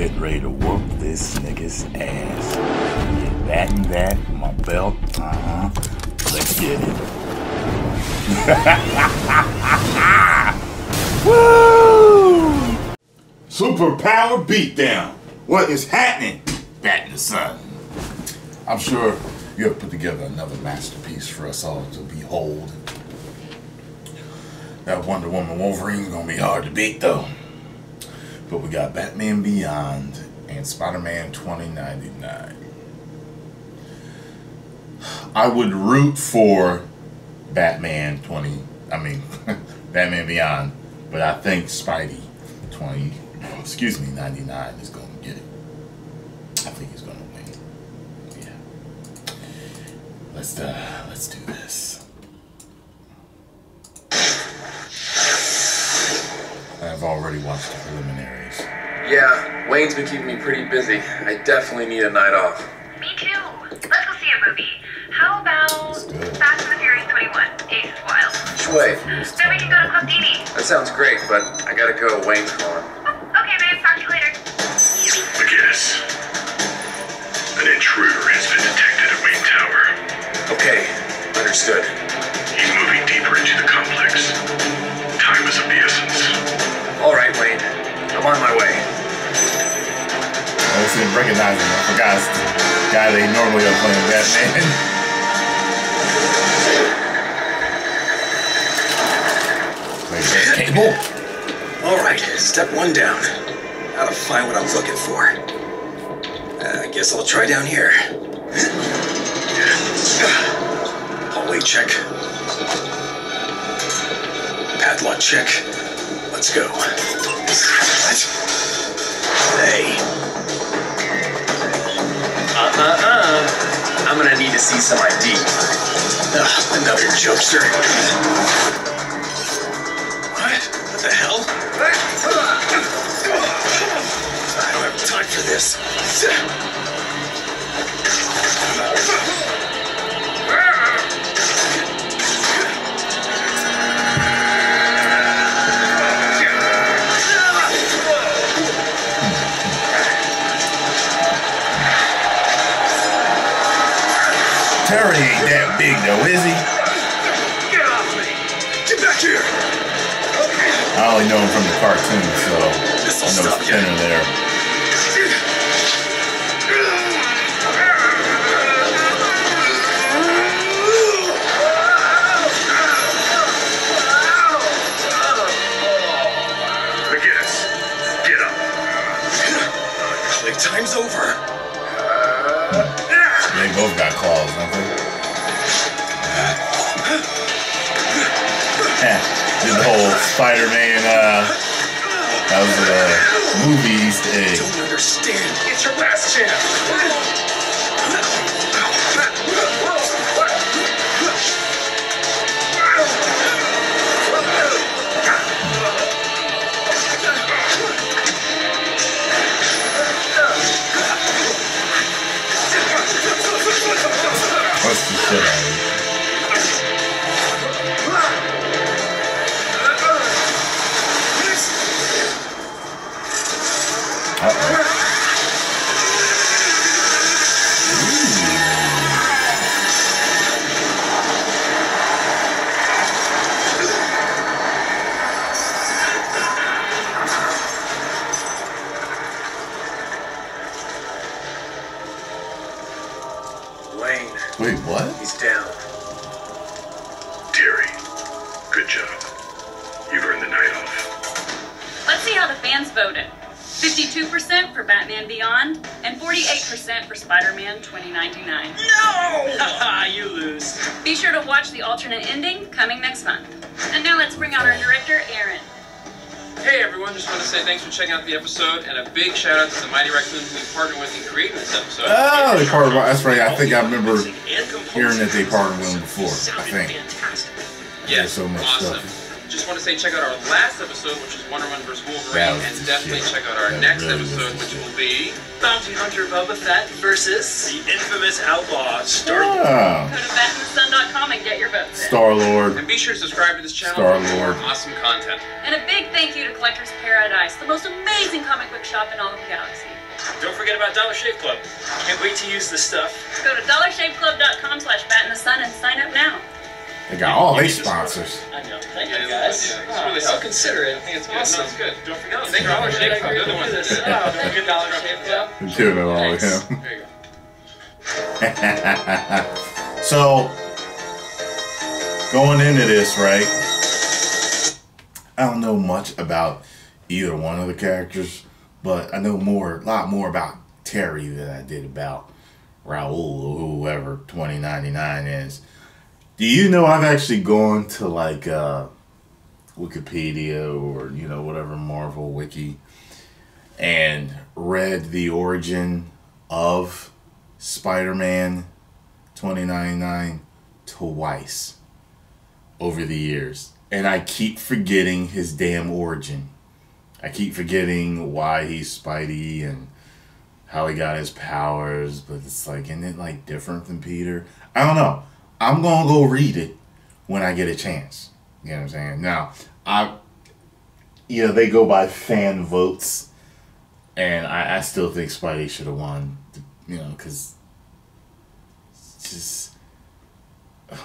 getting ready to whoop this nigga's ass. Get that and that, my belt, let's get it. Woo! Super Power Beat Down. What is happening? Bat in the Sun. I'm sure you have put together another masterpiece for us all to behold. That Wonder Woman Wolverine's gonna be hard to beat though. But we got Batman Beyond and Spider-Man 2099. I would root for Batman Beyond, but I think Spidey 99 is gonna get it. I think he's gonna win. Yeah. Let's do this. I've already watched the preliminaries. Yeah, Wayne's been keeping me pretty busy. I definitely need a night off. Me too. Let's go see a movie. How about Fast and the Furious 21? Ace is Wild. Which way? Then we can go to Club Dini. That sounds great, but I gotta go. Wayne's calling. Oh, okay, babe. Talk to you later. McGinnis. An intruder has been detected at Wayne Tower. Okay, understood. He's moving deeper into the complex. Time is of the essence. All right, Wayne. I'm on my way. I just didn't recognize him. I forgot it's the guy they normally are playing Batman. Wait, there's cable? All right, step one down. How to find what I'm looking for. I guess I'll try down here. Hallway check. Padlock check. Let's go. What? Hey. I'm gonna need to see some ID. Another jokester. What? What the hell? I don't have time for this. Terry ain't that big though, is he? Get off me! Get back here! I only know him from the cartoon, so I know he's thinner there. McGinnis, get up. Playtime's over. They both got claws, don't they? Did the whole Spider-Man, that was the movies today. I don't understand. It's your last chance. What's the shit out of you? Wait, what? He's down. Terry, good job. You've earned the night off. Let's see how the fans voted. 52% for Batman Beyond and 48% for Spider-Man 2099. No! Haha, you lose. Be sure to watch the alternate ending coming next month. And now let's bring out our director, Aaron. Hey everyone, just want to say thanks for checking out the episode and a big shout out to the Mighty Raccoons we partnered with in creating this episode. Oh, they partnered with, that's right, I think I remember hearing that they partnered with them before, I think. Fantastic. Yeah, so much awesome stuff. Just want to say check out our last episode, which is Wonder Woman vs. Wolverine, and definitely check out our next episode, which will be Bounty Hunter Boba Fett versus The Infamous Outlaw, Star Lord. Go to batinthesun.com and get your votes. Star Lord. And be sure to subscribe to this channel for more awesome content. And a big thank you to Collectors Paradise, the most amazing comic book shop in all of the galaxy. Don't forget about Dollar Shave Club. Can't wait to use this stuff. Go to dollarshaveclub.com/batinthesun and sign up now. They got all these sponsors. I know. Thank you guys. Yeah, it's really so considerate. I think it's awesome. No, it's good. Don't forget. Thank Dollar Shave Club. They're the ones that did it. Don't forget Dollar Shave Club. You're doing it all with him. There you go. So, going into this, right? I don't know much about either one of the characters, but I know a lot more about Terry than I did about Raul or whoever 2099 is. Do you know I've actually gone to like Wikipedia or whatever Marvel wiki and read the origin of Spider-Man 2099 twice over the years, and I keep forgetting his damn origin. I keep forgetting why he's Spidey and how he got his powers, but it's like, isn't it like different than Peter? I don't know. I'm going to go read it when I get a chance. You know what I'm saying? Now, they go by fan votes, and I still think Spidey should have won, because it's just,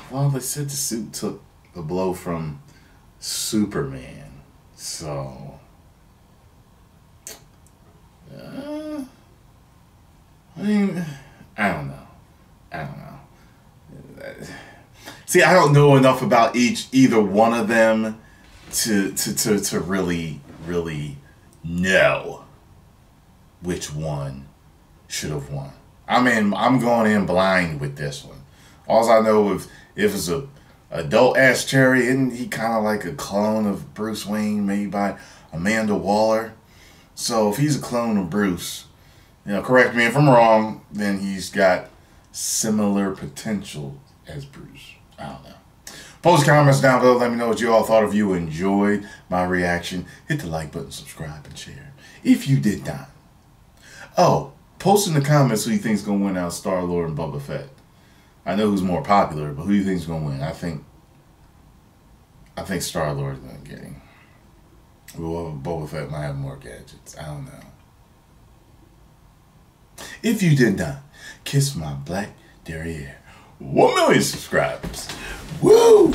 well, they said the suit took a blow from Superman, so... I mean, I don't know. See, I don't know enough about either one of them to really know which one should have won. I mean, I'm going in blind with this one. All I know is if it's a adult ass Terry, isn't he kind of like a clone of Bruce Wayne made by Amanda Waller? So if he's a clone of Bruce, correct me if I'm wrong, then he's got similar potential as Bruce. I don't know. Post comments down below. Let me know what you all thought. If you enjoyed my reaction, hit the like button, subscribe, and share. If you did not, post in the comments who you think is going to win out of Star Lord and Boba Fett. I know who's more popular, but who do you think is going to win? I think Star Lord is going to get him. Boba Fett might have more gadgets. I don't know. If you did not, kiss my black derriere. 1 million subscribers. Woo!